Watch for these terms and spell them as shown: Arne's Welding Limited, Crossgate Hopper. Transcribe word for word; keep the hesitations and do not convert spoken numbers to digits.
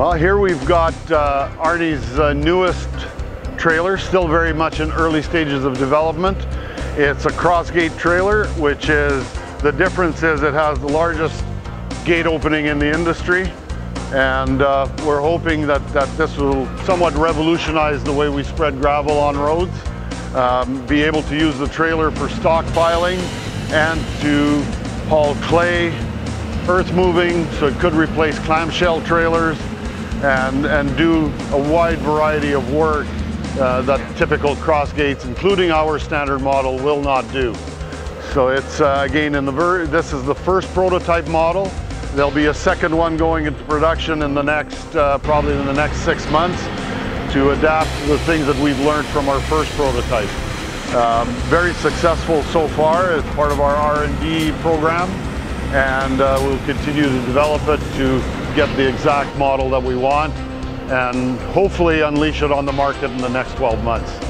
Well, here we've got uh, Arne's uh, newest trailer, still very much in early stages of development. It's a Crossgate trailer, which is, the difference is it has the largest gate opening in the industry, and uh, we're hoping that, that this will somewhat revolutionize the way we spread gravel on roads, um, be able to use the trailer for stockpiling and to haul clay, earth moving, so it could replace clamshell trailers and, and do a wide variety of work Uh, that typical Crossgates, including our standard model, will not do. So it's uh, again, in the ver this is the first prototype model. There'll be a second one going into production in the next, uh, probably in the next six months, to adapt the things that we've learned from our first prototype. Um, very successful so far as part of our R and D program, and uh, we'll continue to develop it to get the exact model that we want, and hopefully unleash it on the market in the next twelve months.